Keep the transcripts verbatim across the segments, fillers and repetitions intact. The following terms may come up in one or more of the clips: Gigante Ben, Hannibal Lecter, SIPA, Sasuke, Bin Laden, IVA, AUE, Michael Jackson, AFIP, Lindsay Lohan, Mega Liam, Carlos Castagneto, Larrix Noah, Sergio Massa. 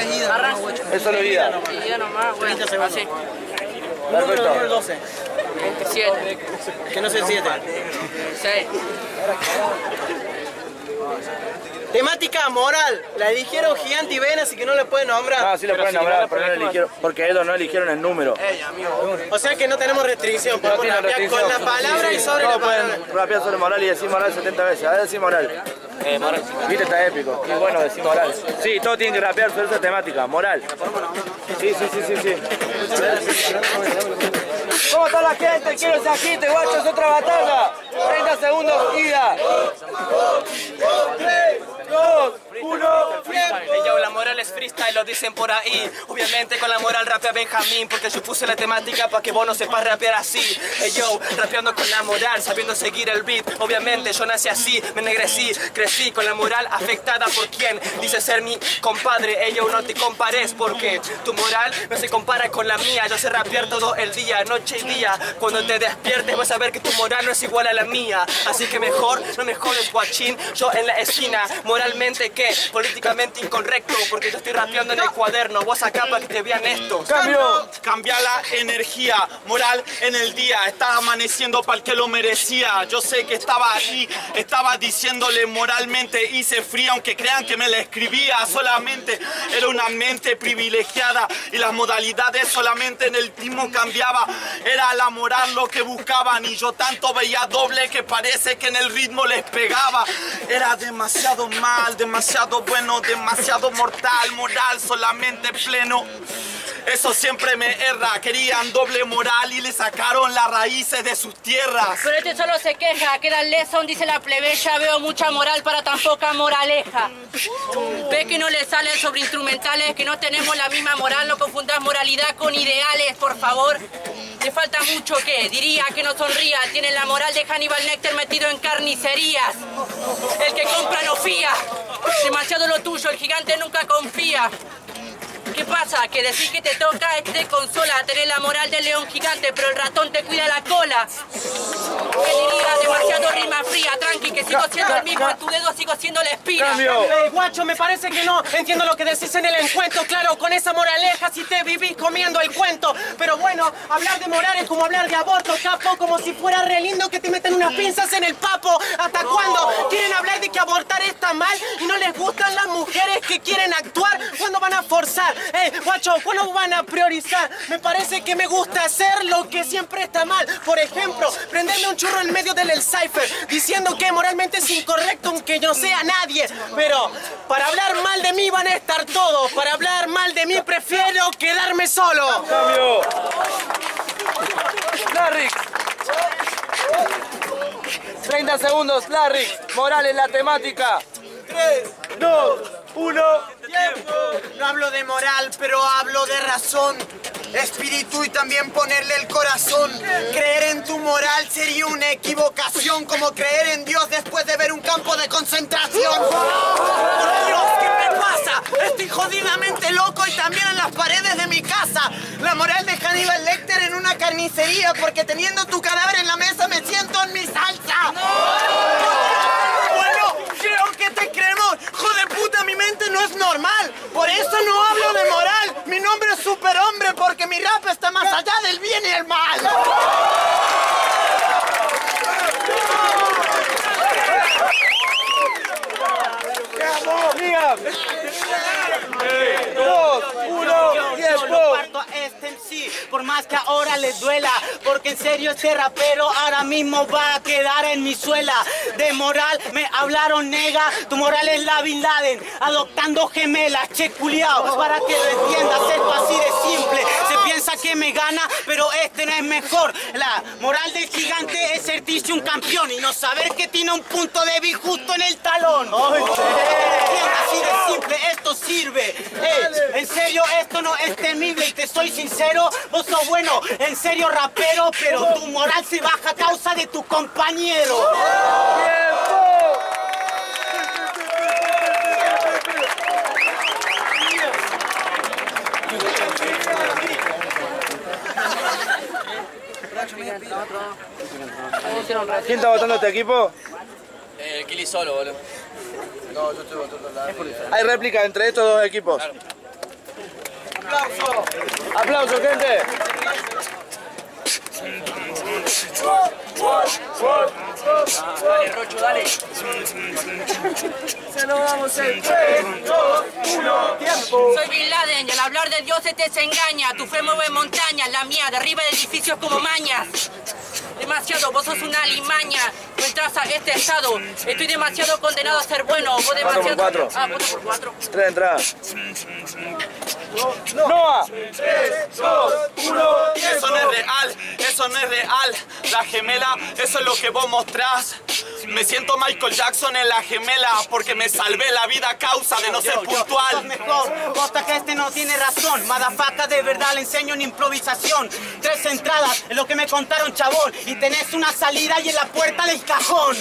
es ida. Arrastre. Eso es ida. Ida nomás, güey. Así. Perfecto. doce. veintisiete. Que no sea el siete. seis. Temática moral. La eligieron Gigante Ben, así que no le pueden nombrar. Ah, sí le pueden nombrar, pero no eligieron, porque ellos no eligieron el número. Ey, amigo. O sea que no tenemos restricción. Podemos rapear con la palabra y sobre la palabra. Pueden rapear sobre moral y decir moral setenta veces. A ver, decir moral. Eh, moral. Viste, está épico. Y bueno, decir moral. Sí, todos tienen que rapear sobre esa temática. Moral. Sí, sí, sí, sí, sí. ¿Cómo está la gente? Quiero se agite, guacho, es otra batalla. treinta segundos, ida. tres, dos, uno, freestyle. Yo, la moral es freestyle, lo dicen por ahí. Obviamente con la moral rapea Benjamín, porque yo puse la temática para que vos no sepas rapear así. Hey, yo, rapeando con la moral, sabiendo seguir el beat. Obviamente yo nací así, me ennegrecí, crecí con la moral afectada por quien dice ser mi compadre. Hey, yo, no te compares porque tu moral no se compara con la mía. Yo sé rapear todo el día, noche y día. Cuando te despiertes vas a ver que tu moral no es igual a la mía. Así que mejor, no me jodes, guachín, yo en la esquina. Moralmente que políticamente incorrecto, porque yo estoy rapeando en el cuaderno. Vos acá para que te vean esto. Cambio. Cambia la energía, moral en el día. Estás amaneciendo para el que lo merecía. Yo sé que estaba ahí, estaba diciéndole moralmente, hice fría, aunque crean que me la escribía. Solamente era una mente privilegiada y las modalidades solamente en el mismo cambiaba. Era la moral lo que buscaban y yo tanto veía doble que parece que en el ritmo les pegaba. Era demasiado mal, demasiado bueno, demasiado mortal, moral solamente pleno. Eso siempre me erra, querían doble moral y le sacaron las raíces de sus tierras. Pero este solo se queja, queda lesón, dice la plebeya, veo mucha moral para tan poca moraleja. Uh. Ve que no le salen sobre instrumentales, que no tenemos la misma moral, no confundas moralidad con ideales, por favor. Le falta mucho que, diría que no sonría, tiene la moral de Hannibal Lecter metido en carnicerías. El que compra no fía, demasiado lo tuyo, el gigante nunca confía. ¿Qué pasa? Que decir que te toca este consola, tener la moral del león gigante, pero el ratón te cuida la cola. Me diría demasiado rima fría, tranqui, que sigo siendo el mismo, en tu dedo sigo siendo la espina. Hey, guacho, me parece que no entiendo lo que decís en el encuentro, claro, con esa moraleja si te vivís comiendo el cuento. Pero bueno, hablar de moral es como hablar de aborto, capo, como si fuera re lindo que te meten unas pinzas en el papo. ¿Hasta cuándo quieren hablar de que abortar está mal y no les gustan las mujeres que quieren actuar? ¿Cuándo van a forzar? Ey, guacho, ¿cuándo van a priorizar? Me parece que me gusta hacer lo que siempre está mal. Por ejemplo, prenderme un churro en medio del cipher, diciendo que moralmente es incorrecto aunque yo sea nadie. Pero para hablar mal de mí van a estar todos. Para hablar mal de mí prefiero quedarme solo. Cambio. Larrix. treinta segundos, Larrix. Moral en la temática. tres, dos, uno. Tiempo. No hablo de moral, pero hablo de razón, espíritu y también ponerle el corazón. Creer en tu moral sería una equivocación, como creer en Dios después de ver un campo de concentración. ¡Por Dios, qué me pasa! Estoy jodidamente loco y también en las paredes de mi casa. La moral de Hannibal Lecter en una carnicería, porque teniendo tu cadáver en la mesa me siento en mi salsa. ¡No! Bueno, creo que te creemos. ¡Joder puta, mi mente no es normal! Por eso no hablo de moral. Mi nombre es Superhombre porque mi rap está más allá del bien y el mal. tres, dos, uno, tiempo. Sí, por más que ahora les duela, porque en serio este rapero ahora mismo va a quedar en mi suela. De moral me hablaron nega, tu moral es la Bin Laden, adoptando gemelas, che culiao, para que lo entiendas, esto así de simple. Se piensa que me gana, pero este no es mejor. La moral del gigante es sentirse un campeón y no saber que tiene un punto débil justo en el talón. Ay, así de simple, esto sirve. Ey, en serio, esto no es temible y te soy sincero, vos sos bueno, en serio rapero, pero tu moral se baja a causa de tu compañero. ¿Quién está votando este equipo? El Kili solo, boludo. No, yo estoy votando la... ¿Hay réplica entre estos dos equipos? Claro. aplauso. Aplauso, gente. Dale, Rocho, dale. Se lo damos en tres, dos, uno, tiempo. Soy Bin Laden y al hablar de Dios se te desengaña. Tu fe mueve montañas, la mía derriba de edificios como mañas. Demasiado, vos sos una limaña. No entras a este estado. Estoy demasiado condenado a ser bueno. Vos demasiado. Cuatro por cuatro. Ah, cuatro por cuatro. Tres entradas. No. Noah. tres, dos, uno. Eso no es real. Eso no es real. La gemela, eso es lo que vos mostrás. Me siento Michael Jackson en la gemela porque me salvé la vida a causa de no ser yo, puntual. Yo, yo. Mejor. Costa que este no tiene razón. Madafaca, de verdad le enseño en improvisación. Tres entradas es lo que me contaron, chabón. Y tenés una salida y en la puerta del cajón.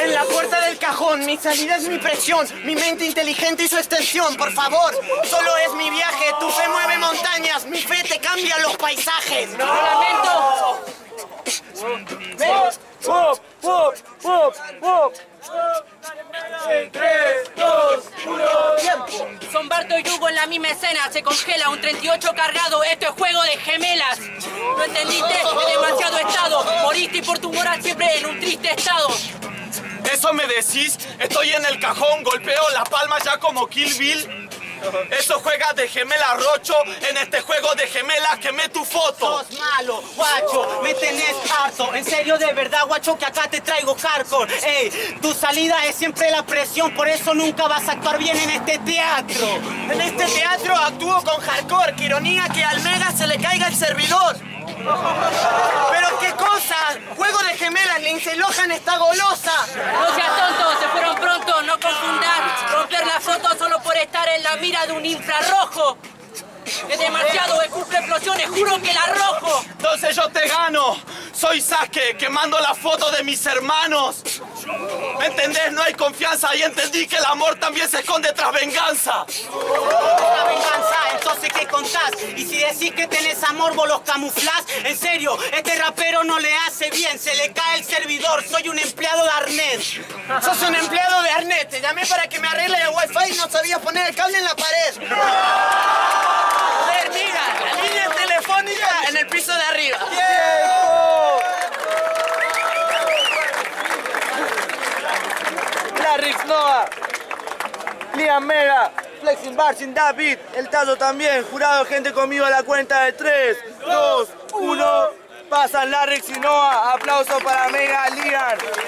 En la puerta del cajón, mi salida es mi presión. Mi mente inteligente y su extensión, por favor. Solo es mi viaje, tu fe mueve montañas. Mi fe te cambia los paisajes. ¡No! ¡Lo lamento! ¡Pop! ¡Pop! ¡Pop! ¡Pop! En tres, dos, uno, tiempo. Son Barto y Hugo en la misma escena. Se congela un treinta y ocho cargado. Esto es juego de gemelas. ¿No entendiste? En demasiado estado. Moriste y por tu moral siempre en un triste estado. ¿Eso me decís? Estoy en el cajón. Golpeo la palma ya como Kill Bill. Eso juega de gemela, Rocho. En este juego de gemela quemé tu foto. Sos malo, guacho, me tenés harto. En serio, de verdad, guacho, que acá te traigo hardcore. Ey, tu salida es siempre la presión. Por eso nunca vas a actuar bien en este teatro. En este teatro actúo con hardcore. Qué ironía que al Mega se le caiga el servidor. Pero qué cosa, juego de gemelas, Lindsay Lohan está golosa. No seas tonto, se fueron pronto, no confundas. Romper la foto solo por estar en la mira de un infrarrojo. Es demasiado, escupe explosiones, juro que la arrojo. Entonces yo te gano, soy Sasuke, quemando la foto de mis hermanos. ¿Me entendés? No hay confianza y entendí que el amor también se esconde tras venganza. La venganza, entonces ¿qué contás? Y si decís que tenés amor, vos los camuflás. En serio, este rapero no le hace bien, se le cae el servidor, soy un empleado de arnés. Sos un empleado de arnés, te llamé para que me arregle el wifi y no sabías poner el cable en la pared. Joder, mira, la línea telefónica en el piso de arriba. Larrix Noah, Liam Mega, Flexing Bar sin David, el Tato también, jurado, gente conmigo a la cuenta de tres, dos, uno, pasan Larrix y Noah, aplauso para Mega Liam.